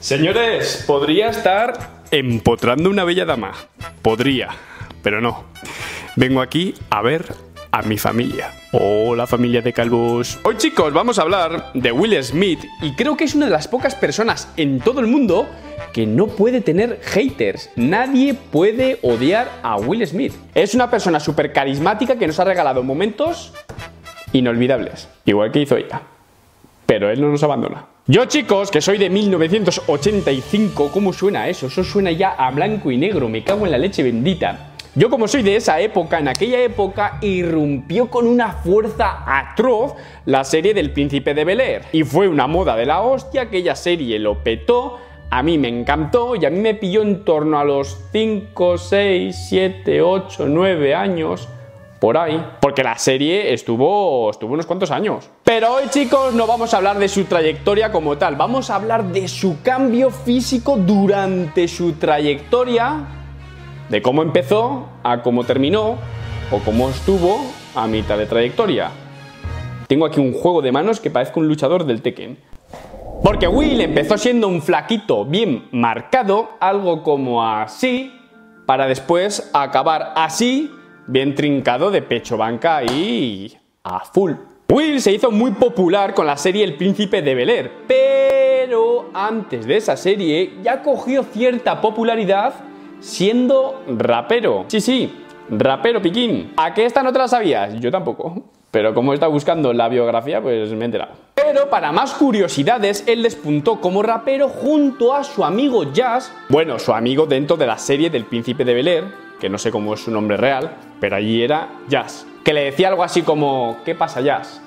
Señores, podría estar empotrando una bella dama. Podría, pero no. Vengo aquí a ver a mi familia. Hola, familia de calvos. Hoy, chicos, vamos a hablar de Will Smith. Y creo que es una de las pocas personas en todo el mundo que no puede tener haters. Nadie puede odiar a Will Smith. Es una persona súper carismática que nos ha regalado momentos inolvidables, igual que hizo ella. Pero él no nos abandona. Yo, chicos, que soy de 1985, ¿cómo suena eso? Eso suena ya a blanco y negro, me cago en la leche bendita. Yo, como soy de esa época, en aquella época irrumpió con una fuerza atroz la serie del Príncipe de Bel Air. Y fue una moda de la hostia, aquella serie lo petó, a mí me encantó y a mí me pilló en torno a los 5, 6, 7, 8, 9 años, por ahí. Porque la serie estuvo unos cuantos años. Pero hoy, chicos, no vamos a hablar de su trayectoria como tal, vamos a hablar de su cambio físico durante su trayectoria, de cómo empezó a cómo terminó o cómo estuvo a mitad de trayectoria. Tengo aquí un juego de manos que parezco un luchador del Tekken. Porque Will empezó siendo un flaquito bien marcado, algo como así, para después acabar así, bien trincado de pecho, banca y a full. Will se hizo muy popular con la serie El Príncipe de Bel Air, pero antes de esa serie ya cogió cierta popularidad siendo rapero. Sí, rapero piquín. ¿A qué esta no te la sabías? Yo tampoco. Pero como he estado buscando la biografía, pues me he enterado. Pero para más curiosidades, él despuntó como rapero junto a su amigo Jazz. Bueno, su amigo dentro de la serie del Príncipe de Bel Air, que no sé cómo es su nombre real, pero allí era Jazz. Que le decía algo así como, ¿qué pasa, Jazz?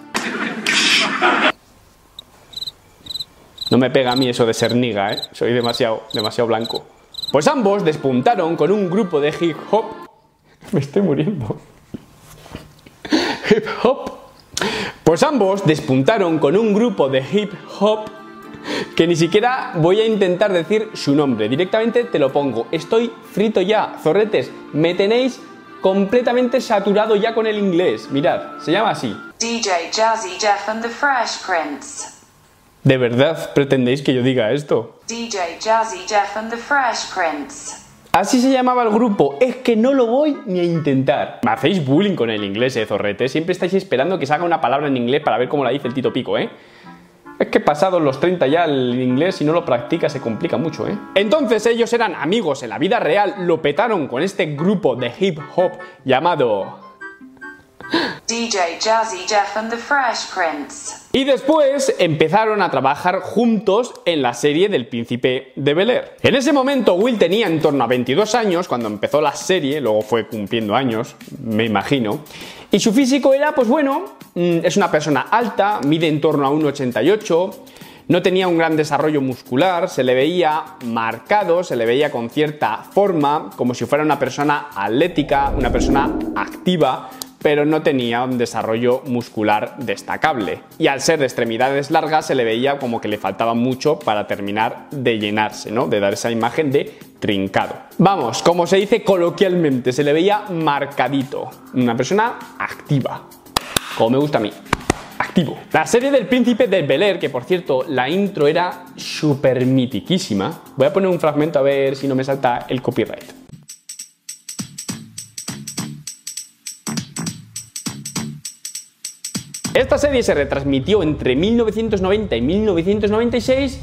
No me pega a mí eso de ser niga, ¿eh? Soy demasiado blanco. Pues ambos despuntaron con un grupo de hip hop. Me estoy muriendo. Hip hop. Pues ambos despuntaron con un grupo de hip hop que ni siquiera voy a intentar decir su nombre, directamente te lo pongo. Estoy frito ya, zorretes, me tenéis completamente saturado ya con el inglés. Mirad, se llama así. DJ Jazzy Jeff and the Fresh Prince. ¿De verdad pretendéis que yo diga esto? DJ Jazzy Jeff and the Fresh Prince. Así se llamaba el grupo, es que no lo voy ni a intentar. Me hacéis bullying con el inglés, zorrete. Siempre estáis esperando que salga una palabra en inglés para ver cómo la dice el Tito Pico, ¿eh? Es que pasados los 30 ya el inglés, si no lo practicas, se complica mucho, ¿eh? Entonces ellos eran amigos en la vida real, lo petaron con este grupo de hip hop llamado DJ Jazzy Jeff and the Fresh Prince. Y después empezaron a trabajar juntos en la serie del Príncipe de Bel Air. En ese momento Will tenía en torno a 22 años cuando empezó la serie, luego fue cumpliendo años, me imagino. Y su físico era, pues bueno, es una persona alta, mide en torno a 1,88, no tenía un gran desarrollo muscular, se le veía marcado, se le veía con cierta forma, como si fuera una persona atlética, una persona activa, pero no tenía un desarrollo muscular destacable. Y al ser de extremidades largas se le veía como que le faltaba mucho para terminar de llenarse, ¿no? De dar esa imagen de trincado. Vamos, como se dice coloquialmente, se le veía marcadito. Una persona activa, como me gusta a mí. Activo. La serie del Príncipe de Bel Air, que por cierto, la intro era súper mitiquísima. Voy a poner un fragmento a ver si no me salta el copyright. Esta serie se retransmitió entre 1990 y 1996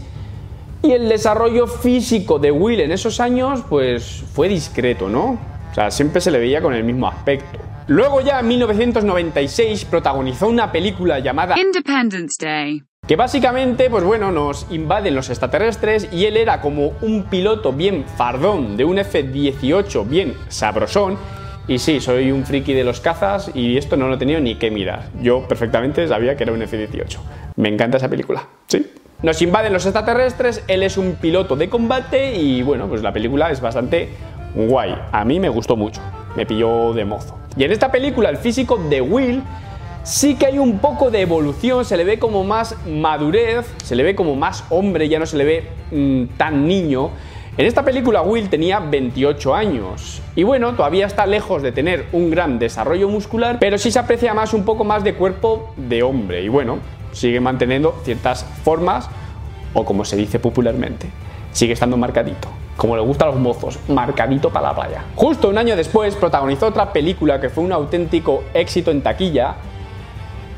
y el desarrollo físico de Will en esos años pues fue discreto, ¿no? O sea, siempre se le veía con el mismo aspecto. Luego ya en 1996 protagonizó una película llamada Independence Day, que básicamente, pues bueno, nos invaden los extraterrestres y él era como un piloto bien fardón de un F-18 bien sabrosón. Y sí, soy un friki de los cazas y esto no lo he tenido ni que mirar. Yo perfectamente sabía que era un F-18. Me encanta esa película, sí. Nos invaden los extraterrestres, él es un piloto de combate y bueno, pues la película es bastante guay. A mí me gustó mucho, me pilló de mozo. Y en esta película el físico de Will sí que hay un poco de evolución, se le ve como más madurez, se le ve como más hombre, ya no se le ve tan niño. En esta película Will tenía 28 años y bueno, todavía está lejos de tener un gran desarrollo muscular, pero sí se aprecia más un poco más de cuerpo de hombre y bueno, sigue manteniendo ciertas formas o como se dice popularmente, sigue estando marcadito, como le gusta a los mozos, marcadito para la playa. Justo un año después protagonizó otra película que fue un auténtico éxito en taquilla,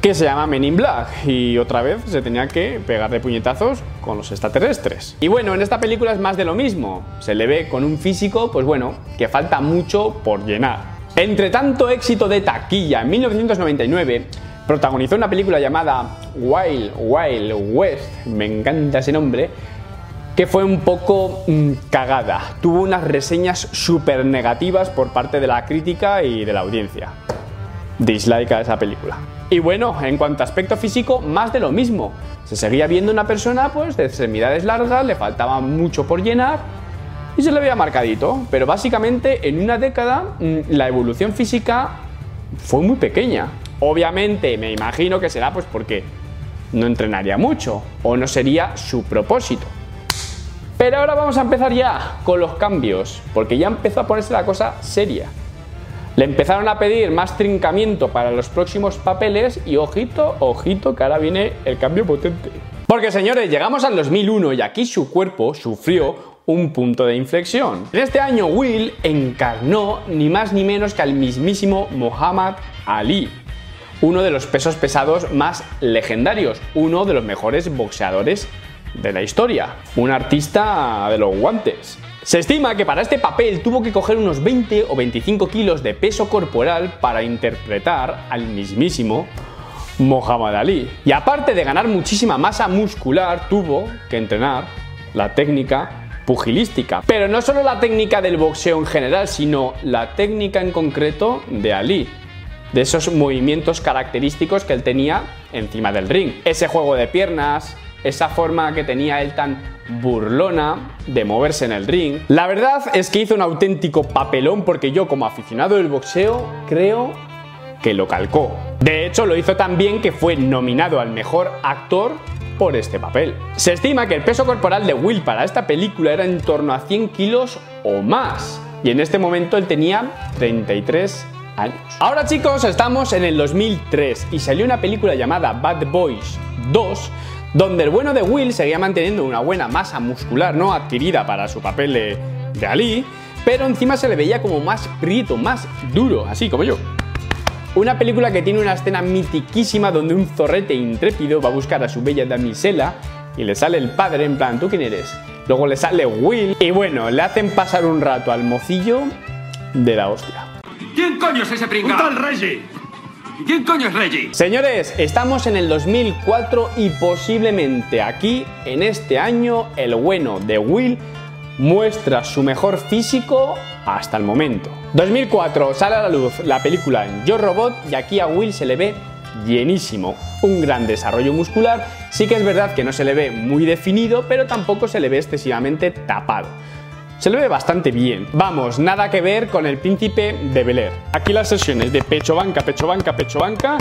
que se llama Men in Black, y otra vez se tenía que pegar de puñetazos con los extraterrestres. Y bueno, en esta película es más de lo mismo, se le ve con un físico, pues bueno, que falta mucho por llenar. Entre tanto éxito de taquilla, en 1999 protagonizó una película llamada Wild Wild West, me encanta ese nombre, que fue un poco cagada, tuvo unas reseñas súper negativas por parte de la crítica y de la audiencia. Dislike a esa película. Y bueno, en cuanto a aspecto físico, más de lo mismo. Se seguía viendo una persona pues de extremidades largas, le faltaba mucho por llenar y se le veía marcadito. Pero básicamente en una década la evolución física fue muy pequeña. Obviamente me imagino que será pues porque no entrenaría mucho o no sería su propósito. Pero ahora vamos a empezar ya con los cambios, porque ya empezó a ponerse la cosa seria. Le empezaron a pedir más trincamiento para los próximos papeles y ojito, ojito, que ahora viene el cambio potente. Porque señores, llegamos al 2001 y aquí su cuerpo sufrió un punto de inflexión. En este año Will encarnó ni más ni menos que al mismísimo Muhammad Ali, uno de los pesos pesados más legendarios, uno de los mejores boxeadores de la historia, un artista de los guantes. Se estima que para este papel tuvo que coger unos 20 o 25 kilos de peso corporal para interpretar al mismísimo Muhammad Ali. Y aparte de ganar muchísima masa muscular, tuvo que entrenar la técnica pugilística. Pero no solo la técnica del boxeo en general, sino la técnica en concreto de Ali, de esos movimientos característicos que él tenía encima del ring. Ese juego de piernas, esa forma que tenía él tan burlona de moverse en el ring. La verdad es que hizo un auténtico papelón, porque yo como aficionado del boxeo creo que lo calcó. De hecho lo hizo tan bien que fue nominado al mejor actor por este papel. Se estima que el peso corporal de Will para esta película era en torno a 100 kilos o más, y en este momento él tenía 33 años. Ahora chicos, estamos en el 2003 y salió una película llamada Bad Boys 2, donde el bueno de Will seguía manteniendo una buena masa muscular no adquirida para su papel de Ali, pero encima se le veía como más prieto, más duro, así como yo. Una película que tiene una escena mitiquísima donde un zorrete intrépido va a buscar a su bella damisela y le sale el padre en plan, ¿tú quién eres? Luego le sale Will y bueno, le hacen pasar un rato al mocillo de la hostia. ¿Quién coño es ese pringao? ¡Un tal Reggie! ¿Quién coño es Reggie? Señores, estamos en el 2004 y posiblemente aquí, en este año, el bueno de Will muestra su mejor físico hasta el momento. 2004 sale a la luz la película Yo Robot y aquí a Will se le ve llenísimo, un gran desarrollo muscular. Sí que es verdad que no se le ve muy definido, pero tampoco se le ve excesivamente tapado. Se le ve bastante bien. Vamos, nada que ver con El Príncipe de Bel Air. Aquí las sesiones de pecho banca, pecho banca, pecho banca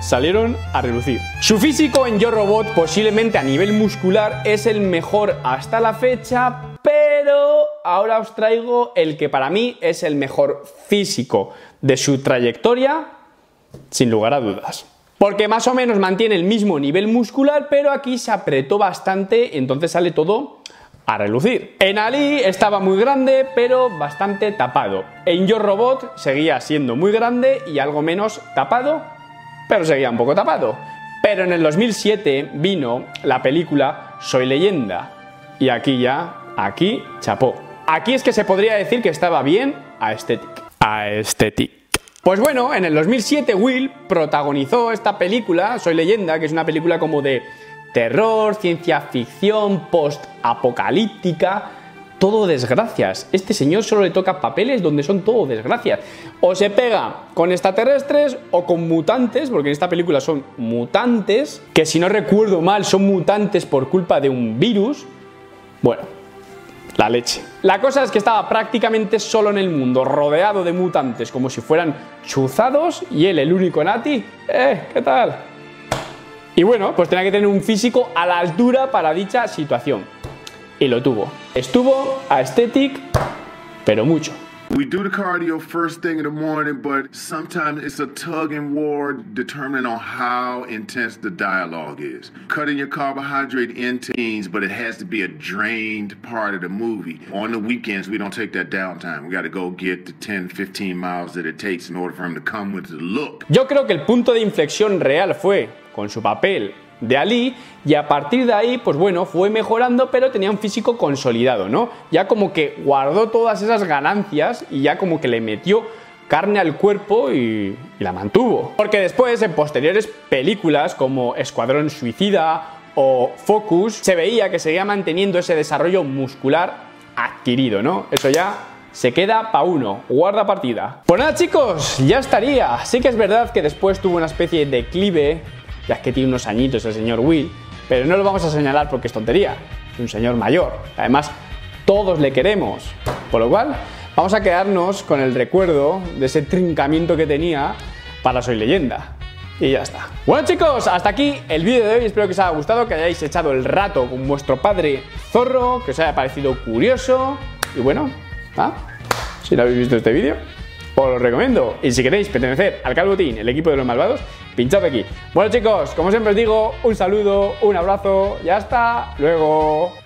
salieron a relucir. Su físico en Yo Robot posiblemente a nivel muscular es el mejor hasta la fecha, pero ahora os traigo el que para mí es el mejor físico de su trayectoria, sin lugar a dudas. Porque más o menos mantiene el mismo nivel muscular, pero aquí se apretó bastante, entonces sale todo a relucir. En Ali estaba muy grande pero bastante tapado. En Yo Robot seguía siendo muy grande y algo menos tapado, pero seguía un poco tapado. Pero en el 2007 vino la película Soy Leyenda y aquí ya, aquí chapó. Aquí es que se podría decir que estaba bien aesthetic. Pues bueno, en el 2007 Will protagonizó esta película Soy Leyenda, que es una película como de terror, ciencia ficción, post-apocalíptica, todo desgracias. Este señor solo le toca papeles donde son todo desgracias. O se pega con extraterrestres o con mutantes, porque en esta película son mutantes, que si no recuerdo mal son mutantes por culpa de un virus. Bueno, la leche. La cosa es que estaba prácticamente solo en el mundo, rodeado de mutantes, como si fueran chuzados, y él, el único nati, ¿qué tal? Y bueno, pues tenía que tener un físico a la altura para dicha situación. Y lo tuvo. Estuvo aesthetic, pero mucho. We do the cardio first thing in the morning, but sometimes it's a tug and war determining on how intense the dialogue is. Cutting your carbohydrate intake, but it has to be a drained part of the movie. On the weekends, we don't take that downtime. We got to go get the 10, 15 miles that it takes in order for him to come with the look. Yo creo que el punto de inflexión real fue con su papel de Ali, y a partir de ahí, pues bueno, fue mejorando, pero tenía un físico consolidado, ¿no? Ya como que guardó todas esas ganancias y ya como que le metió carne al cuerpo y la mantuvo. Porque después, en posteriores películas como Escuadrón Suicida o Focus, se veía que seguía manteniendo ese desarrollo muscular adquirido, ¿no? Eso ya se queda pa' uno, guarda partida. Pues nada, chicos, ya estaría. Sí que es verdad que después tuvo una especie de declive, ya que tiene unos añitos el señor Will, pero no lo vamos a señalar porque es tontería, es un señor mayor, además todos le queremos, por lo cual vamos a quedarnos con el recuerdo de ese trincamiento que tenía para Soy Leyenda. Y ya está. Bueno, chicos, hasta aquí el vídeo de hoy. Espero que os haya gustado, que hayáis echado el rato con vuestro padre zorro, que os haya parecido curioso. Y bueno, si no habéis visto este vídeo, os lo recomiendo. Y si queréis pertenecer al Calvotín, el equipo de los malvados, pinchad aquí. Bueno, chicos, como siempre os digo, un saludo, un abrazo y hasta luego.